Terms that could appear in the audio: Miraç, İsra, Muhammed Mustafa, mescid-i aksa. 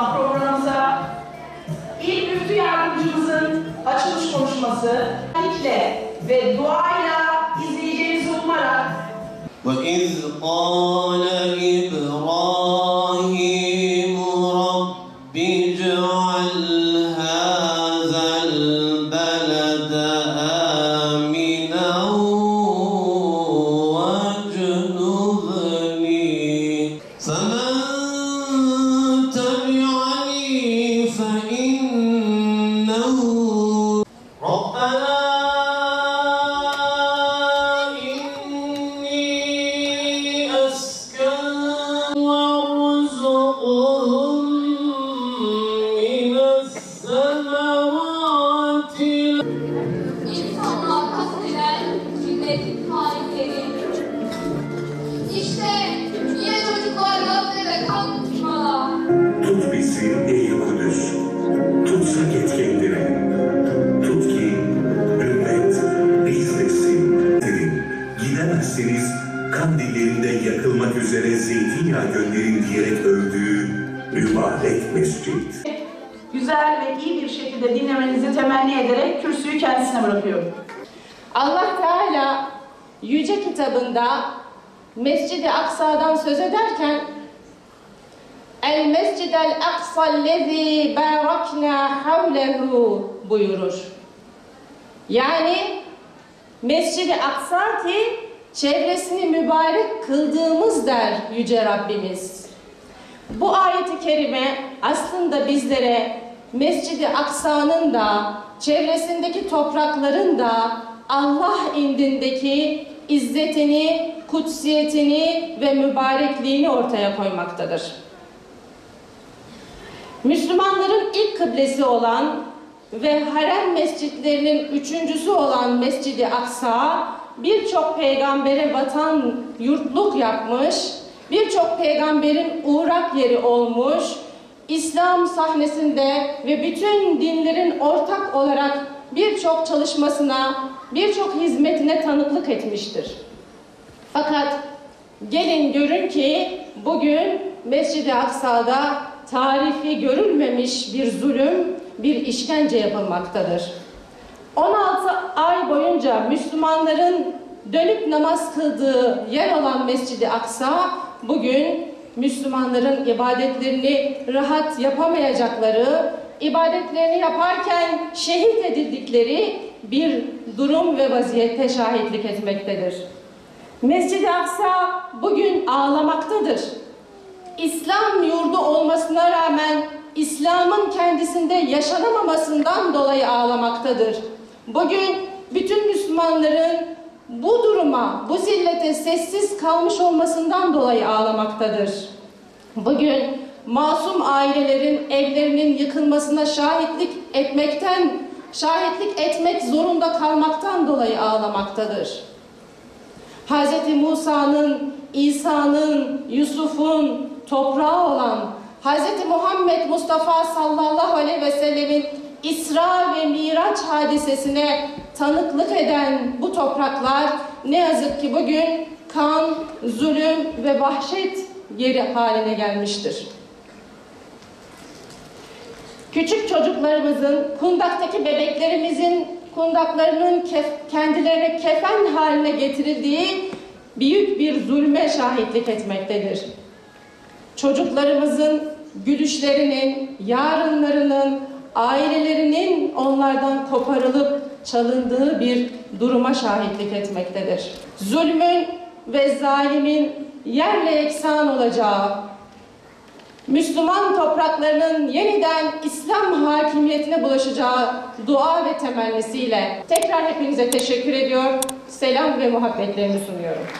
olan programımıza ilk müftü yardımcımızın açılış konuşması hikmetle ve duayla izleyeceğinizi umarak وَإِذْ قَالَ إِبْرَاهِيمُ رَبِّ اجْعَلْ هَذَا الْبَلَدَ آمِنًا وَاجْنُبْنِي فَمَنْ تَبِعَنِي فَإِنَّهُ رَبَّنَا Tut bizi ey Yıldız, tutsak et kendine. Tut ki ümmet bizdesin. Gidemezseniz kandillerinde yakılmak üzere zeytinyağı gönderin diyerek övdüğü mübarek mescid. Güzel ve iyi bir şekilde dinlemenizi temenni ederek kürsüyü kendisine bırakıyorum. Allah Teala yüce kitabında Mescid-i Aksa'dan söz ederken El mescid-i aksa lezi barakna havlehu buyurur. Yani Mescid-i Aksa ki çevresini mübarek kıldığımız der Yüce Rabbimiz. Bu ayet-i kerime aslında bizlere Mescid-i Aksa'nın da çevresindeki toprakların da Allah indindeki izzetini, kutsiyetini ve mübarekliğini ortaya koymaktadır. Müslümanların ilk kıblesi olan ve harem mescitlerinin üçüncüsü olan Mescid-i Aksa birçok peygambere vatan yurtluk yapmış, birçok peygamberin uğrak yeri olmuş, İslam sahnesinde ve bütün dinlerin ortak olarak birçok çalışmasına, birçok hizmetine tanıklık etmiştir. Fakat gelin görün ki bugün Mescid-i Aksa'da tarifi görülmemiş bir zulüm, bir işkence yapılmaktadır. 16 ay boyunca Müslümanların dönüp namaz kıldığı yer olan Mescid-i Aksa, bugün Müslümanların ibadetlerini rahat yapamayacakları, ibadetlerini yaparken şehit edildikleri bir durum ve vaziyette şahitlik etmektedir. Mescid-i Aksa bugün ağlamaktadır. İslam yurdu olmasına rağmen İslam'ın kendisinde yaşanamamasından dolayı ağlamaktadır. Bugün bütün Müslümanların bu duruma, bu zillete sessiz kalmış olmasından dolayı ağlamaktadır. Bugün masum ailelerin evlerinin yıkılmasına şahitlik etmek zorunda kalmaktan dolayı ağlamaktadır. Hz. Musa'nın, İsa'nın, Yusuf'un toprağı olan Hz. Muhammed Mustafa sallallahu aleyhi ve sellemin İsra ve Miraç hadisesine tanıklık eden bu topraklar ne yazık ki bugün kan, zulüm ve vahşet yeri haline gelmiştir. Küçük çocuklarımızın, kundaktaki bebeklerimizin kundaklarının kendilerine kefen haline getirildiği büyük bir zulme şahitlik etmektedir. Çocuklarımızın gülüşlerinin, yarınlarının, ailelerinin onlardan koparılıp çalındığı bir duruma şahitlik etmektedir. Zulmün ve zalimin yerle yeksan olacağı, Müslüman topraklarının yeniden İslam hakimiyetine bulaşacağı dua ve temennisiyle tekrar hepinize teşekkür ediyor, selam ve muhabbetlerimi sunuyorum.